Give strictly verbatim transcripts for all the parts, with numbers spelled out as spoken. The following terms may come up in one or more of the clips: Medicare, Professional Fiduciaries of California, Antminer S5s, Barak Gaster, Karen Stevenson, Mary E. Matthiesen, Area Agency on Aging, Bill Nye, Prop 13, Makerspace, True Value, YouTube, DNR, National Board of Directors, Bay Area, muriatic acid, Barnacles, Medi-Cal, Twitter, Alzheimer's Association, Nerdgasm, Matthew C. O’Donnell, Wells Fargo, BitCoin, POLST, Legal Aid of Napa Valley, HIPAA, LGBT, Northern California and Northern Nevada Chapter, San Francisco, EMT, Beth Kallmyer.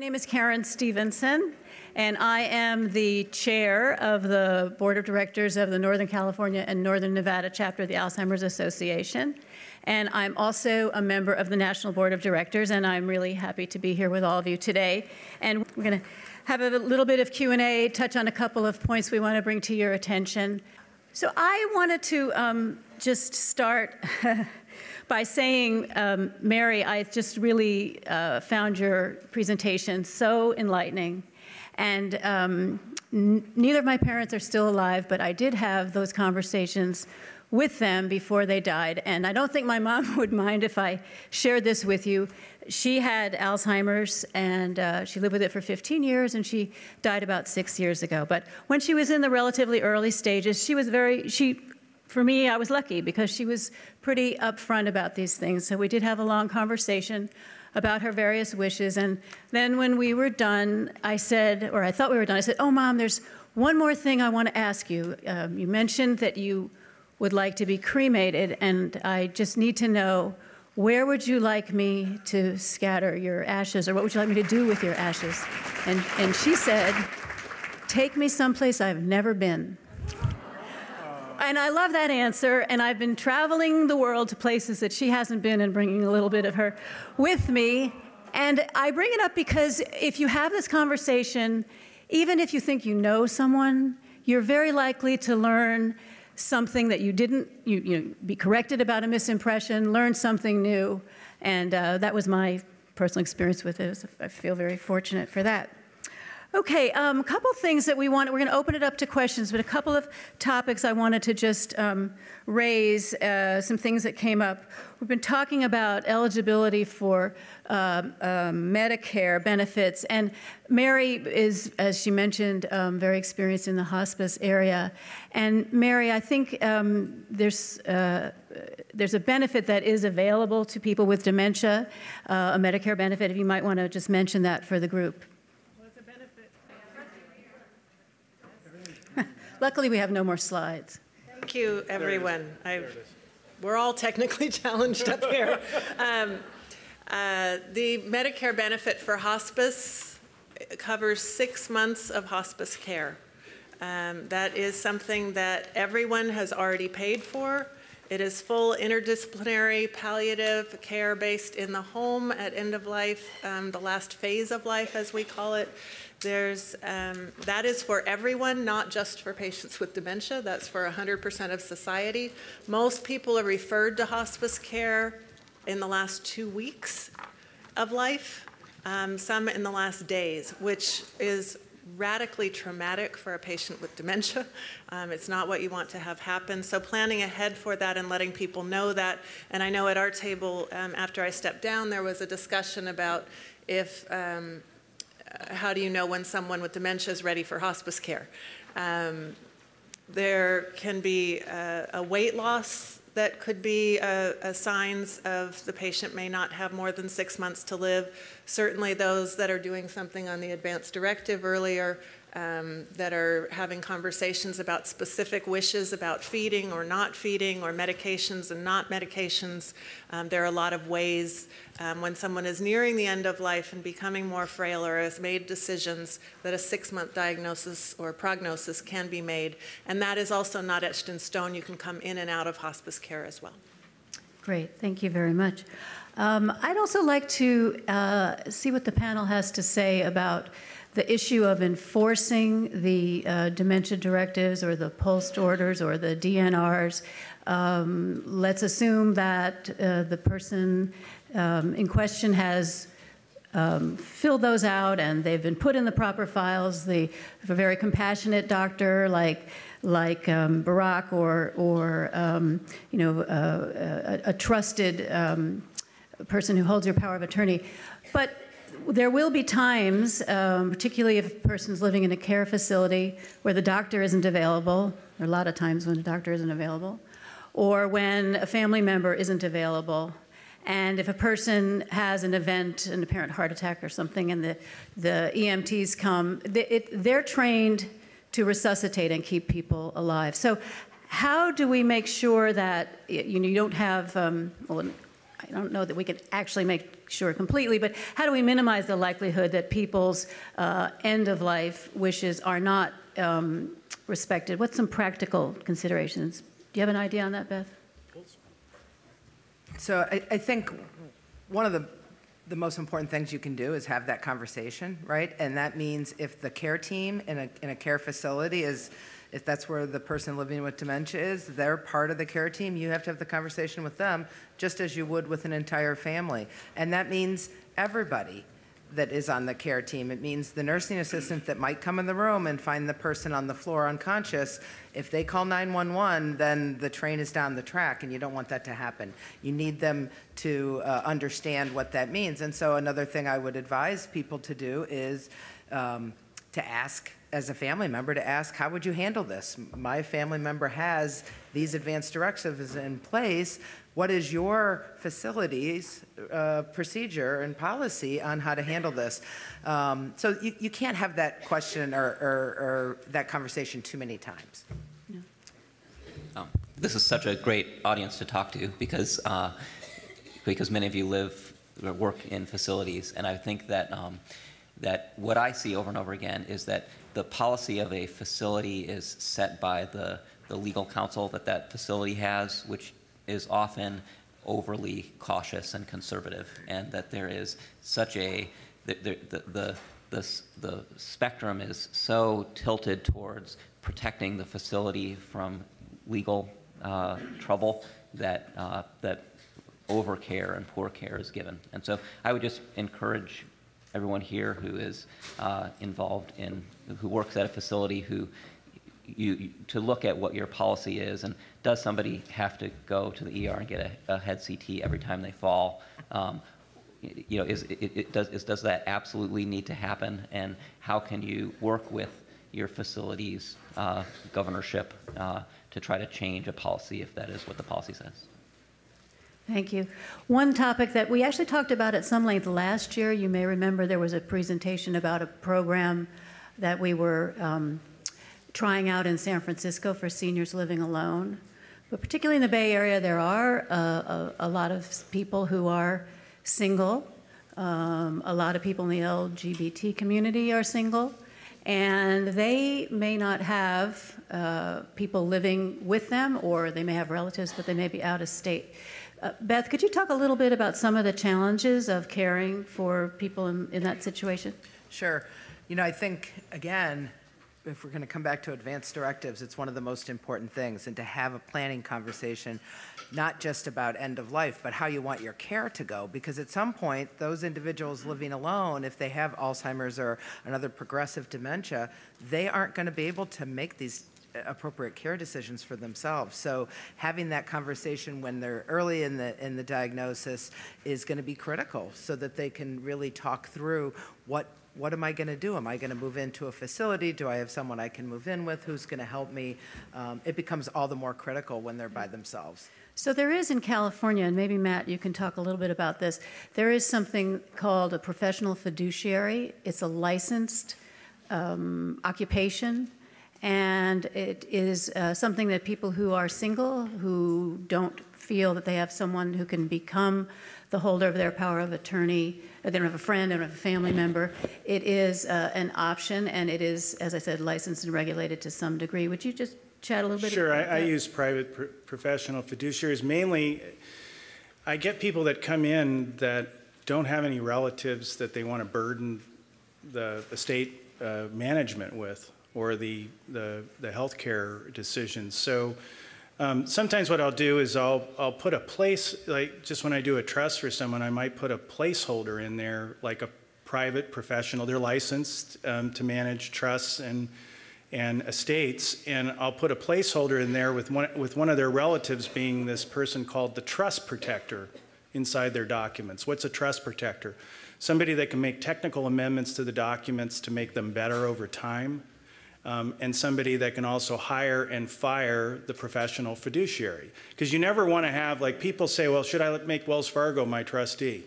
My name is Karen Stevenson, and I am the chair of the Board of Directors of the Northern California and Northern Nevada Chapter of the Alzheimer's Association. And I'm also a member of the National Board of Directors, and I'm really happy to be here with all of you today. And we're going to have a little bit of Q and A, touch on a couple of points we want to bring to your attention. So I wanted to um, just start by saying, um, Mary, I just really uh, found your presentation so enlightening. And um, n neither of my parents are still alive, but I did have those conversations with them before they died. And I don't think my mom would mind if I shared this with you. She had Alzheimer's, and uh, she lived with it for fifteen years, and she died about six years ago. But when she was in the relatively early stages, she was very, she, for me, I was lucky because she was pretty upfront about these things. So we did have a long conversation about her various wishes. And then when we were done, I said, or I thought we were done, I said, oh, Mom, there's one more thing I want to ask you. Um, you mentioned that you would like to be cremated, and I just need to know, where would you like me to scatter your ashes, or what would you like me to do with your ashes? And, and she said, take me someplace I've never been. And I love that answer, and I've been traveling the world to places that she hasn't been and bringing a little bit of her with me. And I bring it up because if you have this conversation, even if you think you know someone, you're very likely to learn something that you didn't, you, you know, be corrected about a misimpression, learn something new. And uh, that was my personal experience with it. I feel very fortunate for that. Okay, um, a couple things that we want, we're gonna open it up to questions, but a couple of topics I wanted to just um, raise, uh, some things that came up. We've been talking about eligibility for uh, uh, Medicare benefits, and Mary is, as she mentioned, um, very experienced in the hospice area. And Mary, I think um, there's, uh, there's a benefit that is available to people with dementia, uh, a Medicare benefit, if you might wanna just mention that for the group. Luckily, we have no more slides. Thank you, everyone. I've, we're all technically challenged up here. Um, uh, the Medicare benefit for hospice covers six months of hospice care. Um, that is something that everyone has already paid for. It is full interdisciplinary palliative care based in the home at end of life, um, the last phase of life, as we call it. There's, um, that is for everyone, not just for patients with dementia. That's for one hundred percent of society. Most people are referred to hospice care in the last two weeks of life, um, some in the last days, which is radically traumatic for a patient with dementia. Um, it's not what you want to have happen. So planning ahead for that and letting people know that. And I know at our table, um, after I stepped down, there was a discussion about if, um, how do you know when someone with dementia is ready for hospice care? Um, there can be a, a weight loss that could be a, a signs of the patient may not have more than six months to live. Certainly those that are doing something on the advanced directive earlier, um, that are having conversations about specific wishes about feeding or not feeding, or medications and not medications. Um, there are a lot of ways um, when someone is nearing the end of life and becoming more frail or has made decisions that a six-month diagnosis or prognosis can be made. And that is also not etched in stone. You can come in and out of hospice care as well. Great, thank you very much. Um, I'd also like to uh, see what the panel has to say about the issue of enforcing the uh, dementia directives or the POLST orders or the D N Rs. Um, let's assume that uh, the person um, in question has um, filled those out and they've been put in the proper files. The if a very compassionate doctor like like um, Barack or or um, you know uh, a, a trusted um, person who holds your power of attorney, but there will be times, um, particularly if a person's living in a care facility where the doctor isn't available, there are a lot of times when the doctor isn't available, or when a family member isn't available. And if a person has an event, an apparent heart attack or something, and the, the E M Ts come, they, it, they're trained to resuscitate and keep people alive. So how do we make sure that you, you don't have, um, well, I don't know that we could actually make sure completely, but how do we minimize the likelihood that people's uh, end-of-life wishes are not um, respected? What's some practical considerations? Do you have an idea on that, Beth? So I, I think one of the, the most important things you can do is have that conversation, right? And that means if the care team in a, in a care facility is, if that's where the person living with dementia is, they're part of the care team, you have to have the conversation with them just as you would with an entire family. And that means everybody that is on the care team. It means the nursing assistant that might come in the room and find the person on the floor unconscious. If they call nine one one, then the train is down the track, and you don't want that to happen. You need them to uh, understand what that means. And so another thing I would advise people to do is um, to ask, as a family member, to ask, how would you handle this? My family member has these advanced directives in place. What is your facility's uh, procedure and policy on how to handle this? Um, so you, you can't have that question or, or, or that conversation too many times. No. Oh, this is such a great audience to talk to because, uh, because many of you live or work in facilities, and I think that, um, that what I see over and over again is that the policy of a facility is set by the, the legal counsel that that facility has, which is often overly cautious and conservative, and that there is such a, the, the, the, the, the spectrum is so tilted towards protecting the facility from legal uh, trouble that, uh, that overcare and poor care is given. And so I would just encourage everyone here who is uh, involved in, who works at a facility, who you, you, to look at what your policy is, and does somebody have to go to the E R and get a, a head C T every time they fall? Um, you know, is it, it does is, does that absolutely need to happen? And how can you work with your facility's uh, governorship uh, to try to change a policy if that is what the policy says? Thank you. One topic that we actually talked about at some length last year, you may remember there was a presentation about a program that we were um, trying out in San Francisco for seniors living alone. But particularly in the Bay Area, there are uh, a, a lot of people who are single. Um, a lot of people in the L G B T community are single. And they may not have uh, people living with them, or they may have relatives, but they may be out of state. Uh, Beth, could you talk a little bit about some of the challenges of caring for people in, in that situation? Sure. You know, I think, again, if we're going to come back to advanced directives, it's one of the most important things, and to have a planning conversation, not just about end of life, but how you want your care to go. Because at some point, those individuals living alone, if they have Alzheimer's or another progressive dementia, they aren't going to be able to make these appropriate care decisions for themselves. So having that conversation when they're early in the in the diagnosis is going to be critical, so that they can really talk through what what am I going to do? Am I going to move into a facility? Do I have someone I can move in with? Who's going to help me? Um, it becomes all the more critical when they're by themselves. So there is in California, and maybe Matt, you can talk a little bit about this, there is something called a professional fiduciary. It's a licensed um, occupation. And it is uh, something that people who are single, who don't feel that they have someone who can become the holder of their power of attorney, they don't have a friend, they don't have a family member, it is uh, an option, and it is, as I said, licensed and regulated to some degree. Would you just chat a little bit? Sure. I, I use private pr professional fiduciaries. Mainly, I get people that come in that don't have any relatives that they want to burden the estate uh, management with, or the, the, the healthcare decisions. So um, sometimes what I'll do is I'll, I'll put a place, like just when I do a trust for someone, I might put a placeholder in there, like a private professional. They're licensed um, to manage trusts and, and estates, and I'll put a placeholder in there with one, with one of their relatives being this person called the trust protector inside their documents. What's a trust protector? Somebody that can make technical amendments to the documents to make them better over time. Um, and somebody that can also hire and fire the professional fiduciary. Because you never want to have, like people say, well, should I make Wells Fargo my trustee?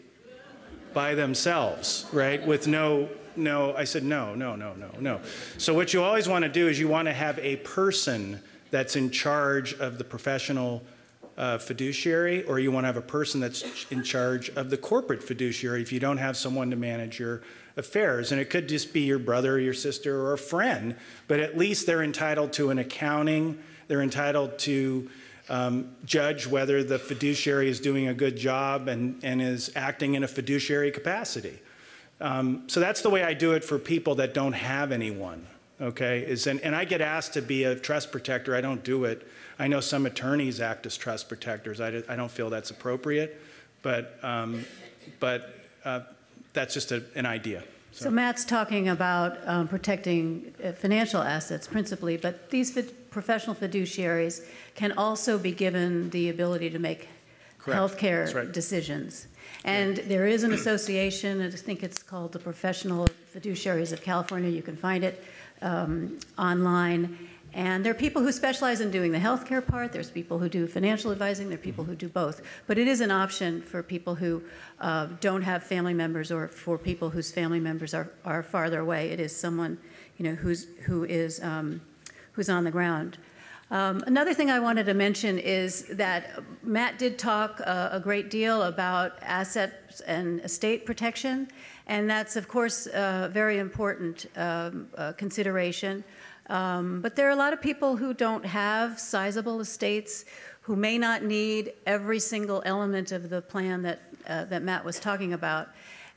By themselves, right? With no, no, I said no, no, no, no, no. So what you always want to do is you want to have a person that's in charge of the professional uh, fiduciary, or you want to have a person that's in charge of the corporate fiduciary if you don't have someone to manage your affairs. And it could just be your brother or your sister or a friend, but at least they're entitled to an accounting, they're entitled to um, judge whether the fiduciary is doing a good job and, and is acting in a fiduciary capacity. Um, so that's the way I do it for people that don't have anyone. Okay, is and, and I get asked to be a trust protector. I don't do it. I know some attorneys act as trust protectors. I, I don't feel that's appropriate, but um, but uh, that's just a, an idea. So. so Matt's talking about um, protecting financial assets principally, but these fid- professional fiduciaries can also be given the ability to make Correct. healthcare right. decisions. And there is an association, I think it's called the Professional Fiduciaries of California. You can find it um, online. And there are people who specialize in doing the healthcare part. There's people who do financial advising. There are people who do both. But it is an option for people who uh, don't have family members, or for people whose family members are, are farther away. It is someone, you know, who's, who is um, who's on the ground. Um, another thing I wanted to mention is that Matt did talk uh, a great deal about assets and estate protection, and that's, of course, a very important um, uh, consideration. Um, but there are a lot of people who don't have sizable estates, who may not need every single element of the plan that, uh, that Matt was talking about.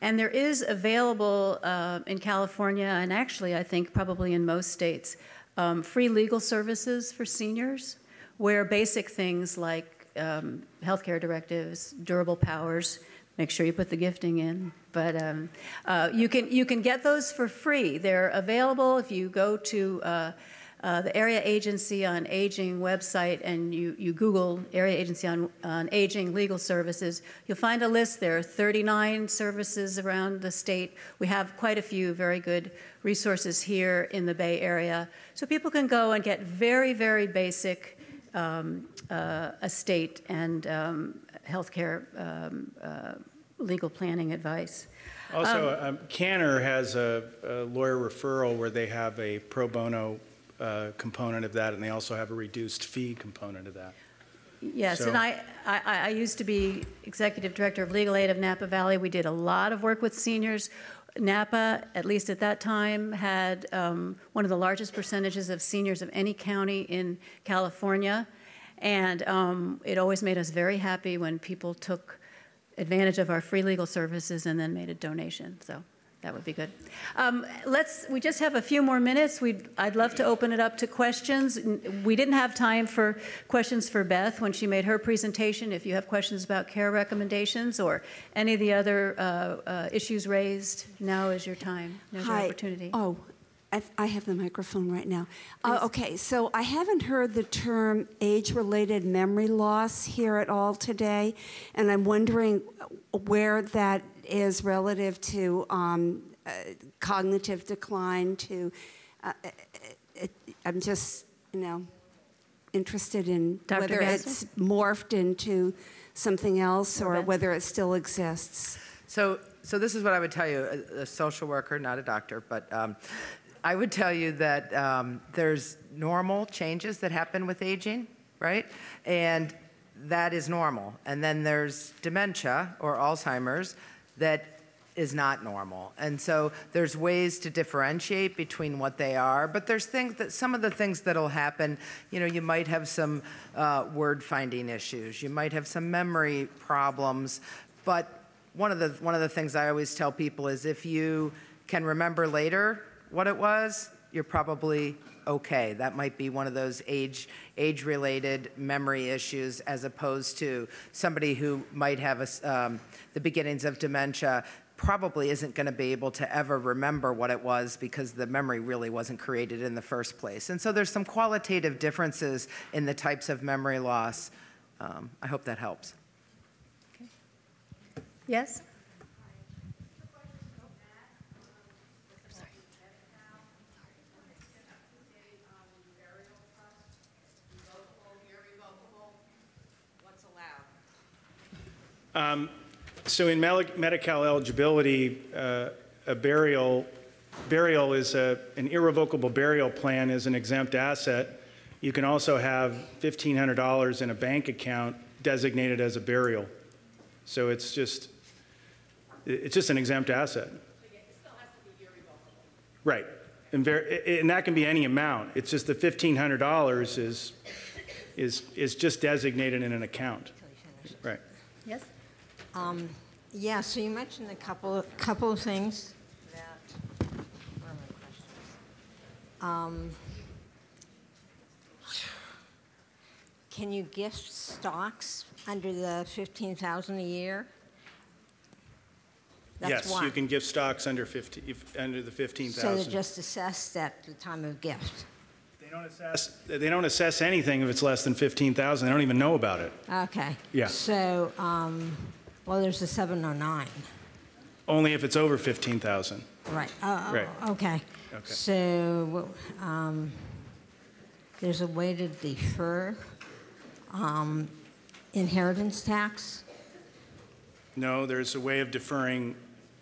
And there is available uh, in California, and actually I think probably in most states, Um, free legal services for seniors, where basic things like um, healthcare directives, durable powers, make sure you put the gifting in, but um, uh, you can you can get those for free. They're available if you go to uh, uh, the Area Agency on Aging website and you, you Google Area Agency on, on Aging legal services. You'll find a list. There are thirty-nine services around the state. We have quite a few very good resources here in the Bay Area. So people can go and get very, very basic um, uh, estate and um, healthcare um, uh, legal planning advice. Also, um, um, Canner has a, a lawyer referral where they have a pro bono uh, component of that, and they also have a reduced fee component of that. Yes, so. and I, I, I used to be executive director of Legal Aid of Napa Valley. We did a lot of work with seniors. Napa, at least at that time, had um, one of the largest percentages of seniors of any county in California, and um, it always made us very happy when people took advantage of our free legal services and then made a donation. So that would be good. Um, let's. We just have a few more minutes. We'd, I'd love to open it up to questions. We didn't have time for questions for Beth when she made her presentation. If you have questions about care recommendations or any of the other uh, uh, issues raised, now is your time. Now's your opportunity. Oh, I, I have the microphone right now. Uh, okay, so I haven't heard the term age-related memory loss here at all today, and I'm wondering where that is relative to um, uh, cognitive decline, to, uh, it, I'm just, you know, interested in Doctor whether Gasser? It's morphed into something else or okay. whether it still exists. So, so this is what I would tell you, a, a social worker, not a doctor, but um, I would tell you that um, there's normal changes that happen with aging, right? And that is normal. And then there's dementia or Alzheimer's that is not normal. And so there's ways to differentiate between what they are, but there's things that, some of the things that'll happen, you know, you might have some uh, word finding issues, you might have some memory problems, but one of the, one of the things I always tell people is if you can remember later what it was, you're probably okay. That might be one of those age, age-related memory issues, as opposed to somebody who might have a, um, the beginnings of dementia probably isn't going to be able to ever remember what it was because the memory really wasn't created in the first place. And so there's some qualitative differences in the types of memory loss. Um, I hope that helps. Okay. Yes? Um, so in Medi-Cal eligibility, uh, a burial, burial is a, an irrevocable burial plan is an exempt asset. You can also have fifteen hundred dollars in a bank account designated as a burial. So it's just, it's just an exempt asset. So yeah, it still has to be irrevocable. Right, and, very, and that can be any amount. It's just the fifteen hundred dollars is, is, is just designated in an account. Right. Yes? Um, yeah, so you mentioned a couple, couple of things that were my questions. Um, Can you gift stocks under the fifteen thousand dollars a year? That's yes, one. You can gift stocks under fifty, under the fifteen thousand dollars. So they're just assessed at the time of gift. They don't assess. They don't assess anything if it's less than fifteen thousand dollars. They don't even know about it. Okay. Yeah. So, um, well, there's a seven oh nine. Only if it's over fifteen thousand dollars. Right. Uh, right. Okay. Okay. So um, there's a way to defer. Um, inheritance tax? No, there's a way of deferring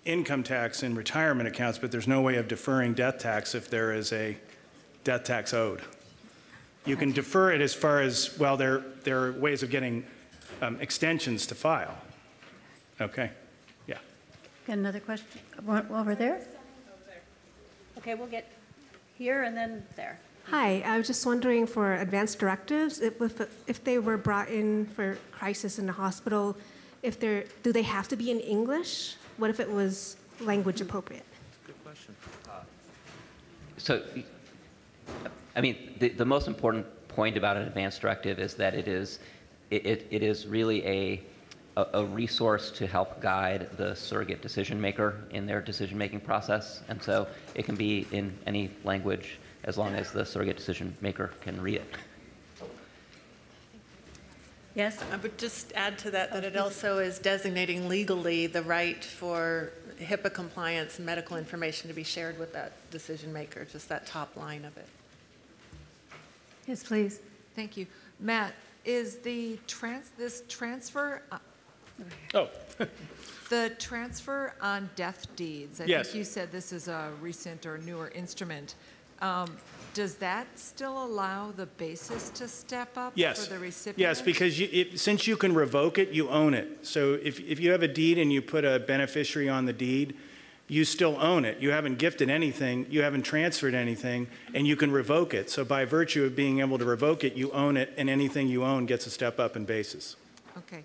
income tax in retirement accounts, but there's no way of deferring death tax if there is a death tax owed. You can defer it as far as, well, there, there are ways of getting um, extensions to file. Okay, yeah. Got another question? One over there? Over there. Okay, we'll get here and then there. Hi, I was just wondering for advanced directives, if, if they were brought in for crisis in the hospital, if they're, do they have to be in English? What if it was language appropriate? Good question. Uh, so, I mean, the, the most important point about an advanced directive is that it is, it, it is really a, a, a resource to help guide the surrogate decision maker in their decision-making process. And so it can be in any language, as long as the surrogate decision maker can read it. Yes? I would just add to that that it also is designating legally the right for HIPAA compliance medical information to be shared with that decision maker, just that top line of it. Yes, please. Thank you. Matt, is the trans this transfer? Uh, oh. The transfer on death deeds, I yes. think you said this is a recent or newer instrument. Um, does that still allow the basis to step up yes. for the recipient? Yes, because you, it, since you can revoke it, you own it. So if, if you have a deed and you put a beneficiary on the deed, you still own it. You haven't gifted anything, you haven't transferred anything, and you can revoke it. So by virtue of being able to revoke it, you own it, and anything you own gets a step up in basis. Okay.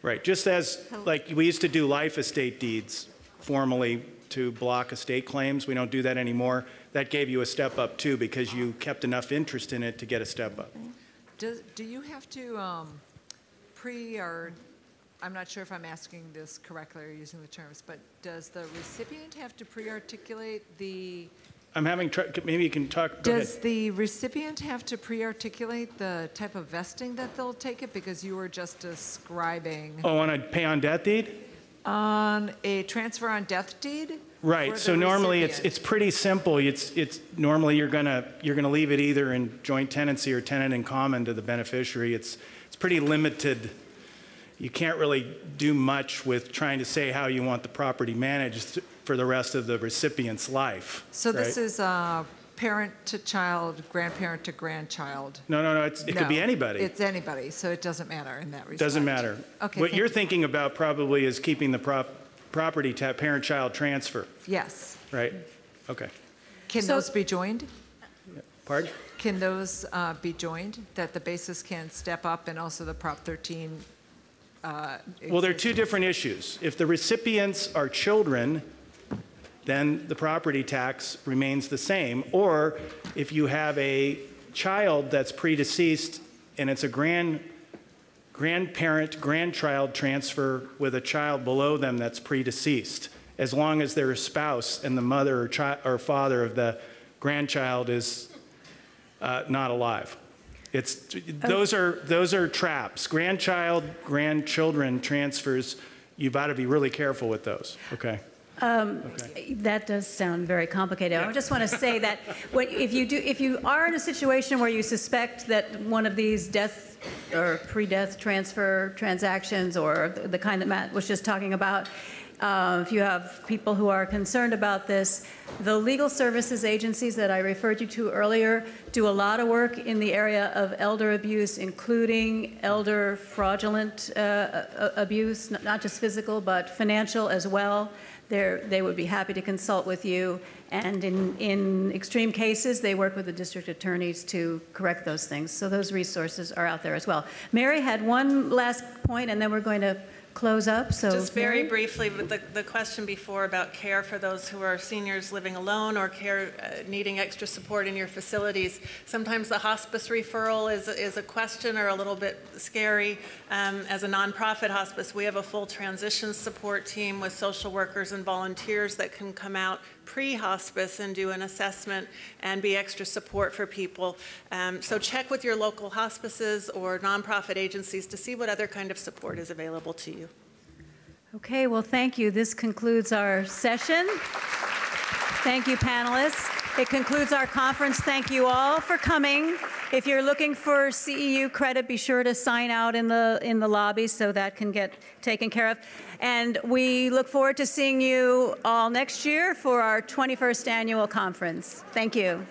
Right, just as like we used to do life estate deeds formally to block estate claims. We don't do that anymore. That gave you a step up too because you kept enough interest in it to get a step up. Do, do you have to um, pre or, I'm not sure if I'm asking this correctly or using the terms, but does the recipient have to pre-articulate the... I'm having, tr maybe you can talk, go Does ahead. The recipient have to pre-articulate the type of vesting that they'll take it because you were just describing... Oh, on a pay on death deed? On a transfer on death deed? Right. So normally recipient. it's it's pretty simple. It's it's normally you're gonna you're gonna leave it either in joint tenancy or tenant in common to the beneficiary. It's it's pretty limited. You can't really do much with trying to say how you want the property managed for the rest of the recipient's life. So right? This is uh, parent to child, grandparent to grandchild. No, no, no. It's, it no, could be anybody. It's anybody. So it doesn't matter in that respect. Doesn't matter. Okay. What you're you. thinking about probably is keeping the prop. Property to parent-child transfer. Yes. Right? Okay. Can so, those be joined? Pardon? Can those uh, be joined, that the basis can step up and also the Prop thirteen? Uh, well, there are two different issues. If the recipients are children, then the property tax remains the same. Or if you have a child that's predeceased and it's a grand grandparent, grandchild transfer with a child below them that's predeceased, as long as their spouse and the mother or, chi or father of the grandchild is uh, not alive. It's, those, okay. are, those are traps. Grandchild, grandchildren transfers, you've got to be really careful with those, okay? Um, okay. That does sound very complicated. Yeah. I just want to say that what, if you do, if you are in a situation where you suspect that one of these death or pre-death transfer transactions or the, the kind that Matt was just talking about, Uh, if you have people who are concerned about this, the legal services agencies that I referred you to earlier do a lot of work in the area of elder abuse, including elder fraudulent uh, abuse, not just physical, but financial as well. They're, they would be happy to consult with you. And in, in extreme cases, they work with the district attorneys to correct those things. So those resources are out there as well. Mary had one last point, and then we're going to close up. So just very Mary? briefly, with the, the question before about care for those who are seniors living alone or care uh, needing extra support in your facilities. Sometimes the hospice referral is, is a question or a little bit scary. Um, as a nonprofit hospice, we have a full transition support team with social workers and volunteers that can come out pre-hospice and do an assessment and be extra support for people. Um, so check with your local hospices or nonprofit agencies to see what other kind of support is available to you. Okay, well, thank you. This concludes our session. Thank you, panelists. It concludes our conference. Thank you all for coming. If you're looking for C E U credit, be sure to sign out in the in the lobby so that can get taken care of. And we look forward to seeing you all next year for our twenty-first annual conference. Thank you.